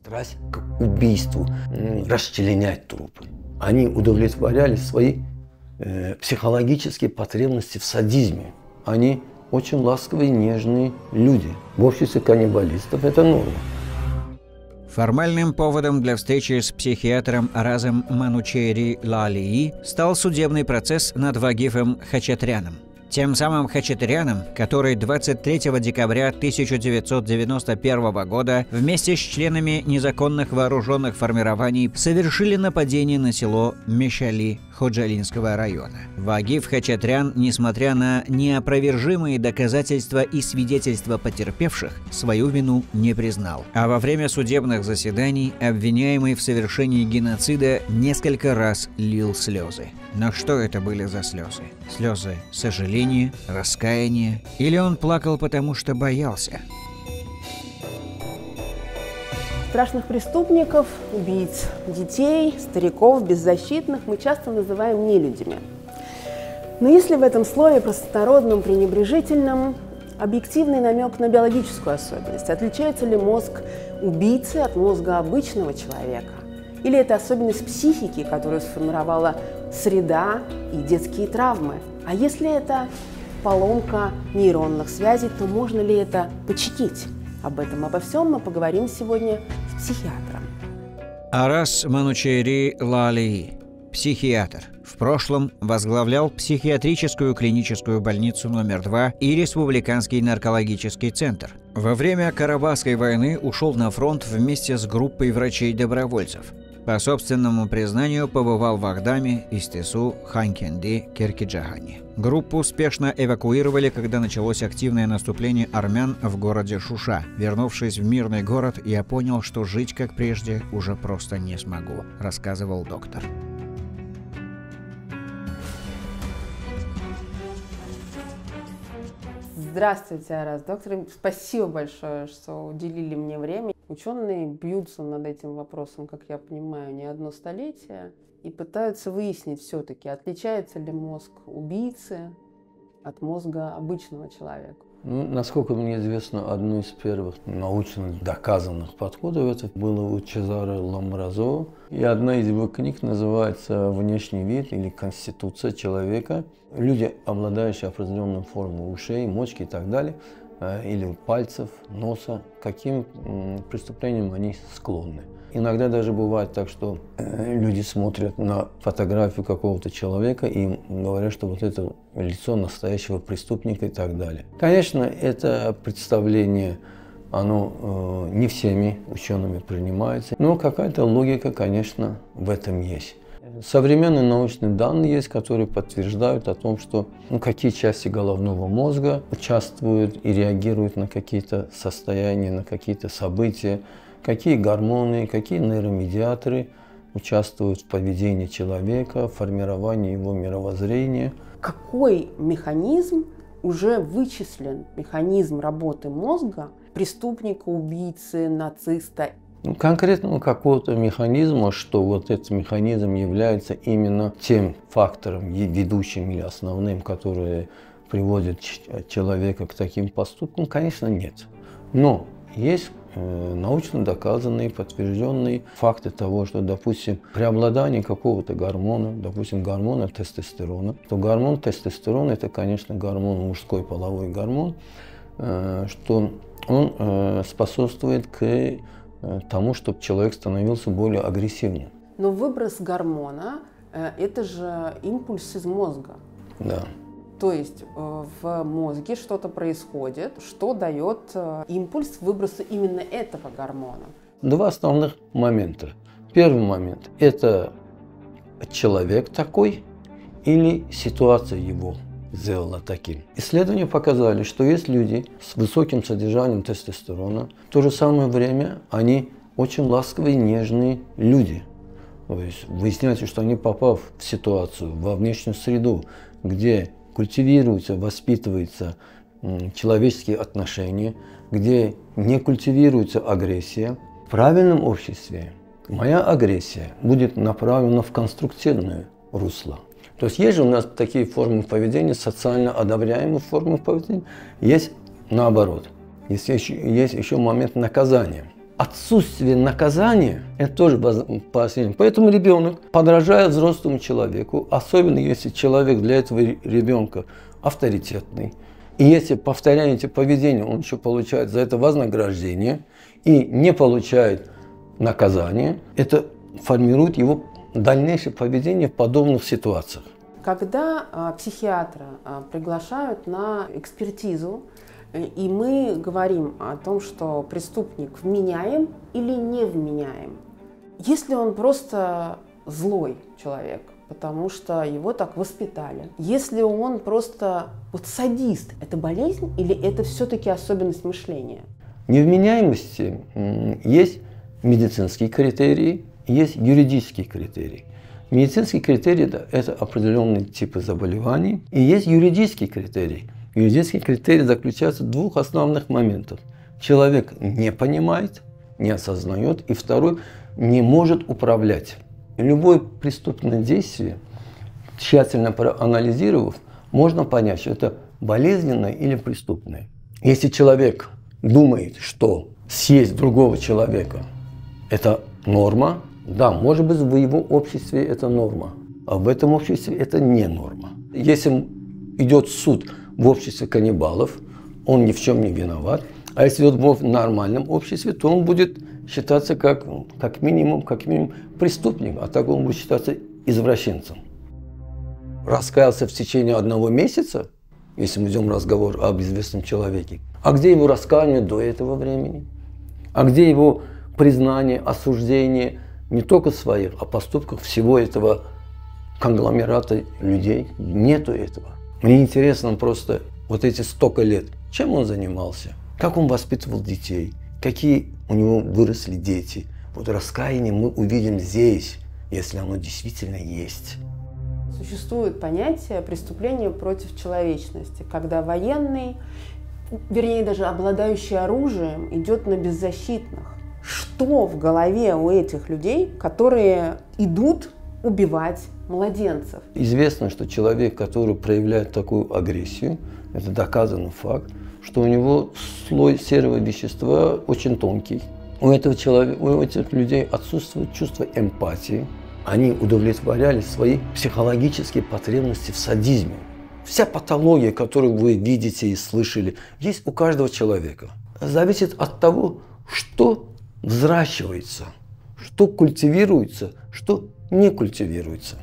Страсть к убийству, расчленять трупы. Они удовлетворяли свои психологические потребности в садизме. Они очень ласковые, нежные люди. В обществе каннибалистов это норма. Формальным поводом для встречи с психиатром Аразом Манучери-Лалеи стал судебный процесс над Вагифом Хачатряном. Тем самым Хачатряном, который 23 декабря 1991 года вместе с членами незаконных вооруженных формирований совершили нападение на село Мешали Ходжалинского района. Вагиф Хачатрян, несмотря на неопровержимые доказательства и свидетельства потерпевших, свою вину не признал. А во время судебных заседаний обвиняемый в совершении геноцида несколько раз лил слезы. Но что это были за слезы? Слезы сожаления, раскаяние, или он плакал, потому что боялся? Страшных преступников, убийц, детей, стариков, беззащитных мы часто называем нелюдями. Но если в этом слове простонародном, пренебрежительном, объективный намек на биологическую особенность, отличается ли мозг убийцы от мозга обычного человека? Или это особенность психики, которую сформировала среда и детские травмы? А если это поломка нейронных связей, то можно ли это починить? Об этом, обо всем мы поговорим сегодня с психиатром. Араз Манучери-Лалеи, психиатр. В прошлом возглавлял психиатрическую клиническую больницу №2 и Республиканский наркологический центр. Во время Карабахской войны ушел на фронт вместе с группой врачей-добровольцев. По собственному признанию, побывал в Агдаме, Истесу, Ханкенди, Киркиджагани. Группу успешно эвакуировали, когда началось активное наступление армян в городе Шуша. Вернувшись в мирный город, я понял, что жить как прежде уже просто не смогу, рассказывал доктор. Здравствуйте, Араз, доктор. Спасибо большое, что уделили мне время. Ученые бьются над этим вопросом, как я понимаю, не одно столетие, и пытаются выяснить все-таки, отличается ли мозг убийцы от мозга обычного человека. Ну, насколько мне известно, одно из первых научно доказанных подходов это было у Чезаре Ламброзо. И одна из его книг называется «Внешний вид» или «Конституция человека». Люди, обладающие определенной формой ушей, мочки и так далее, или пальцев, носа, каким преступлениям они склонны. Иногда даже бывает так, что люди смотрят на фотографию какого-то человека и говорят, что вот это лицо настоящего преступника и так далее. Конечно, это представление, оно не всеми учеными принимается, но какая-то логика, конечно, в этом есть. Современные научные данные есть, которые подтверждают о том, что какие части головного мозга участвуют и реагируют на какие-то состояния, на какие-то события, какие гормоны, какие нейромедиаторы участвуют в поведении человека, в формировании его мировоззрения. Какой механизм уже вычислен, механизм работы мозга преступника, убийцы, нациста? Конкретного какого-то механизма, что вот этот механизм является именно тем фактором, ведущим или основным, который приводит человека к таким поступкам, конечно, нет. Но есть научно доказанные, подтвержденные факты того, что, допустим, преобладание какого-то гормона, допустим, гормона тестостерона, то гормон тестостерон – это, конечно, гормон, мужской половой гормон, что он способствует к тому, чтобы человек становился более агрессивным. Но выброс гормона – это же импульс из мозга. Да. То есть в мозге что-то происходит, что дает импульс выброса именно этого гормона. Два основных момента. Первый момент – это человек такой или ситуация его сделала таким. Исследования показали, что есть люди с высоким содержанием тестостерона, в то же самое время они очень ласковые, нежные люди. То есть выясняется, что они, попав в ситуацию, во внешнюю среду, где культивируются, воспитываются человеческие отношения, где не культивируется агрессия, в правильном обществе моя агрессия будет направлена в конструктивное русло. То есть есть же у нас такие формы поведения, социально одобряемые формы поведения, есть наоборот. Есть еще момент наказания. отсутствие наказания – это тоже поощрение. Поэтому ребенок подражает взрослому человеку, особенно если человек для этого ребенка авторитетный. И если повторяете поведение, он еще получает за это вознаграждение и не получает наказание, это формирует его дальнейшее поведение в подобных ситуациях. Когда психиатра приглашают на экспертизу, и мы говорим о том, что преступник вменяем или не вменяем, если он просто злой человек, потому что его так воспитали, если он просто вот садист, это болезнь или это все-таки особенность мышления? Невменяемости есть медицинские критерии, есть юридические критерии. Медицинские критерии – это определенные типы заболеваний, и есть юридические критерии. Юридические критерии заключаются в двух основных моментах. Человек не понимает, не осознает, и второй – не может управлять. Любое преступное действие, тщательно проанализировав, можно понять, что это болезненное или преступное. Если человек думает, что съесть другого человека – это норма, да, может быть, в его обществе это норма, а в этом обществе это не норма. Если идет суд в обществе каннибалов, он ни в чем не виноват. А если идет в нормальном обществе, то он будет считаться как минимум преступником, а так он будет считаться извращенцем. Раскаялся в течение 1 месяца, если мы идем разговор об известном человеке. А где его раскаяние до этого времени? А где его признание, осуждение? Не только своих, а поступках всего этого конгломерата людей. Нету этого. Мне интересно просто вот эти столько лет, чем он занимался, как он воспитывал детей, какие у него выросли дети. Вот раскаяние мы увидим здесь, если оно действительно есть. Существует понятие преступления против человечности, когда военный, вернее даже обладающий оружием, идет на беззащитных. Что в голове у этих людей, которые идут убивать младенцев? Известно, что человек, который проявляет такую агрессию, это доказанный факт, что у него слой серого вещества очень тонкий. У этих людей отсутствует чувство эмпатии. Они удовлетворяли свои психологические потребности в садизме. Вся патология, которую вы видите и слышали, есть у каждого человека. Зависит от того, что взращивается, что культивируется, что не культивируется.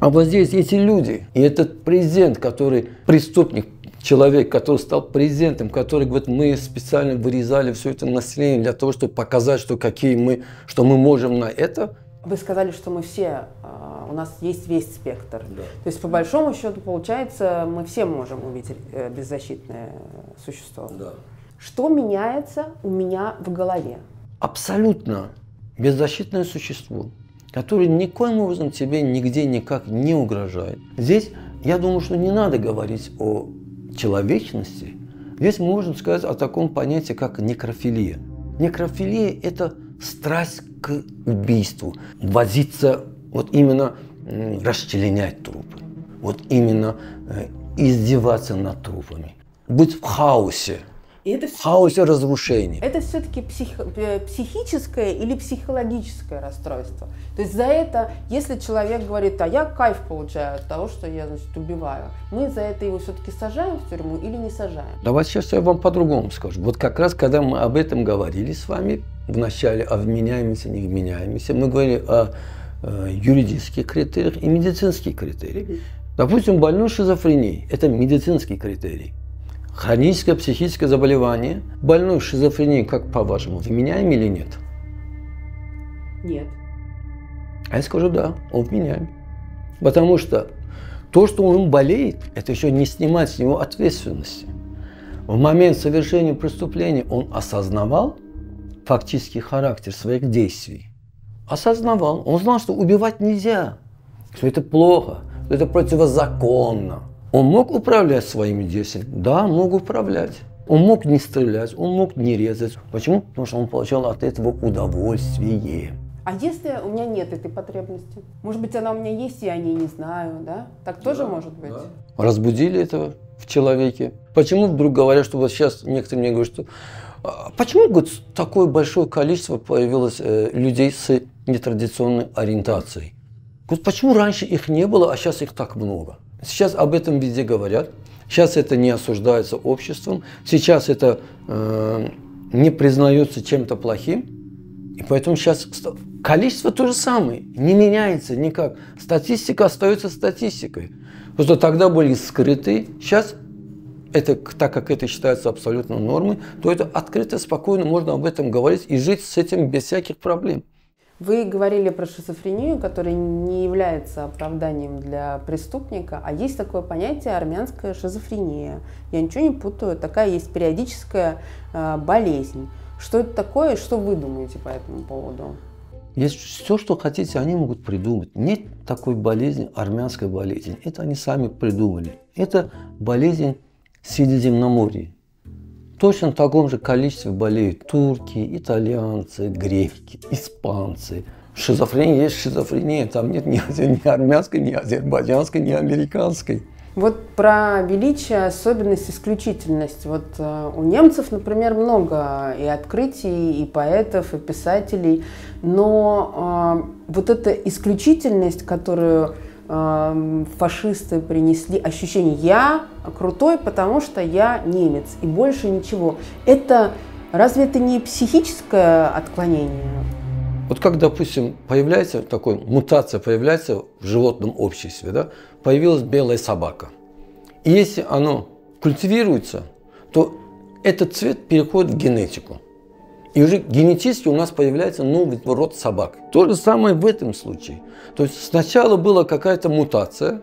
А вот здесь эти люди, и этот президент, который преступник, человек, который стал президентом, который говорит, мы специально вырезали все это население для того, чтобы показать, что какие мы, что мы можем на это. Вы сказали, что мы все, у нас есть весь спектр. Да. То есть по большому счету получается, мы все можем увидеть беззащитное существо. Да. Что меняется у меня в голове? Абсолютно беззащитное существо, которое никоим образом тебе нигде никак не угрожает. Здесь, я думаю, что не надо говорить о человечности. Здесь мы можем сказать о таком понятии, как некрофилия. Некрофилия – это страсть к убийству, возиться, вот именно расчленять трупы, вот именно издеваться над трупами, быть в хаосе. Это все... хаос и разрушение. Это все-таки психическое или психологическое расстройство. То есть за это, если человек говорит, а я кайф получаю от того, что я, значит, убиваю, мы за это его все-таки сажаем в тюрьму или не сажаем? Давайте сейчас я вам по-другому скажу. Вот как раз, когда мы об этом говорили с вами, вначале о вменяемости, не вменяемости, мы говорили о юридических критериях и медицинских критериях. Допустим, больной шизофренией – это медицинский критерий. Хроническое психическое заболевание. Больной шизофренией, как по-вашему, вменяем или нет? Нет. А я скажу, да, он вменяем. Потому что то, что он болеет, это еще не снимает с него ответственности. В момент совершения преступления он осознавал фактический характер своих действий. Осознавал. Он знал, что убивать нельзя, что это плохо, что это противозаконно. Он мог управлять своими действиями? Да, мог управлять. Он мог не стрелять, он мог не резать. Почему? Потому что он получал от этого удовольствие. А если у меня нет этой потребности? Может быть, она у меня есть, я о ней не знаю, да? Так тоже может быть? Да. Разбудили этого в человеке. Почему вдруг говорят, что вот сейчас некоторые мне говорят, что Почему, говорит, такое большое количество появилось людей с нетрадиционной ориентацией? Говорит, почему раньше их не было, а сейчас их так много? Сейчас об этом везде говорят, сейчас это не осуждается обществом, сейчас это не признается чем-то плохим, и поэтому сейчас количество то же самое, не меняется никак. Статистика остается статистикой. Просто тогда были скрыты, сейчас, это, так как это считается абсолютно нормой, то это открыто, спокойно, можно об этом говорить и жить с этим без всяких проблем. Вы говорили про шизофрению, которая не является оправданием для преступника, а есть такое понятие армянская шизофрения. Я ничего не путаю, такая есть периодическая болезнь. Что это такое и что вы думаете по этому поводу? Есть все, что хотите, они могут придумать. Нет такой болезни, армянской болезни. Это они сами придумали. Это болезнь Средиземноморья. Точно в таком же количестве болеют турки, итальянцы, греки, испанцы. Шизофрения есть шизофрения, там нет ни армянской, ни азербайджанской, ни американской. Вот про величие, особенность, исключительность. Вот у немцев, например, много и открытий, и поэтов, и писателей, но вот эта исключительность, которую фашисты принесли, ощущение «я крутой, потому что я немец» и больше ничего. Это разве это не психическое отклонение? Вот как, допустим, появляется такой, мутация появляется в животном обществе, да? Появилась белая собака. И если оно культивируется, то этот цвет переходит в генетику. И уже генетически у нас появляется новый род собак. То же самое в этом случае. То есть сначала была какая-то мутация,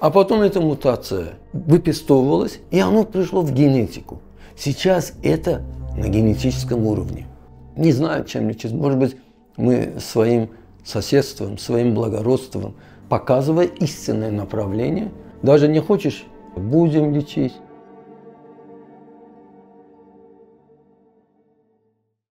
а потом эта мутация выпестовывалась, и оно пришло в генетику. Сейчас это на генетическом уровне. Не знаю, чем лечить. Может быть, мы своим соседством, своим благородством, показывая истинное направление, даже не хочешь, будем лечить.